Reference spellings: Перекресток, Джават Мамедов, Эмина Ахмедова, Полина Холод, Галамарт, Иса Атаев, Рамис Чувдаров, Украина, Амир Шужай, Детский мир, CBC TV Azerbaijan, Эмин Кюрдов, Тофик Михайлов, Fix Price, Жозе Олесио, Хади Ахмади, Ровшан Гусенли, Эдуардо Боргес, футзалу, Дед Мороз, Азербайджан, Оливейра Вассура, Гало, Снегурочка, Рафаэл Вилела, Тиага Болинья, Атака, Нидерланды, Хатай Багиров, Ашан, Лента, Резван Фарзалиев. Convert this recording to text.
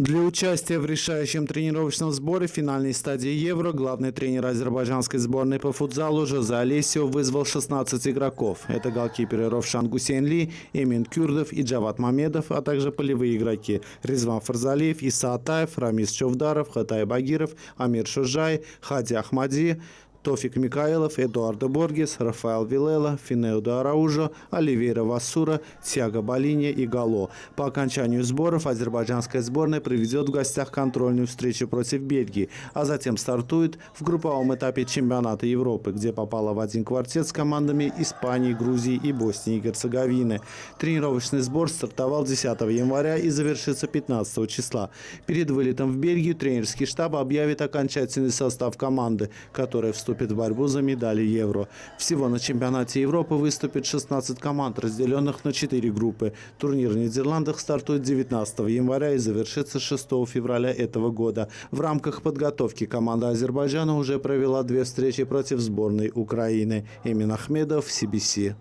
Для участия в решающем тренировочном сборе финальной стадии Евро главный тренер азербайджанской сборной по футзалу Жозе Олесио вызвал 16 игроков. Это голкиперы Ровшан Гусенли, Эмин Кюрдов и Джават Мамедов, а также полевые игроки Резван Фарзалиев, Иса Атаев, Рамис Чувдаров, Хатай Багиров, Амир Шужай, Хади Ахмади, Тофик Михайлов, Эдуардо Боргес, Рафаэл Вилела, Финеодо Араужо, Оливейра Вассура, Тиага Болинья и Гало. По окончанию сборов азербайджанская сборная проведет в гостях контрольную встречу против Бельгии, а затем стартует в групповом этапе чемпионата Европы, где попала в один квартет с командами Испании, Грузии и Боснии и Герцеговины. Тренировочный сбор стартовал 10 января и завершится 15 числа. Перед вылетом в Бельгию тренерский штаб объявит окончательный состав команды, которая вступит в борьбу за медали Евро. Всего на чемпионате Европы выступит 16 команд, разделенных на 4 группы. Турнир в Нидерландах стартует 19 января и завершится 6 февраля этого года. В рамках подготовки команда Азербайджана уже провела 2 встречи против сборной Украины. Эмина Ахмедова, CBC.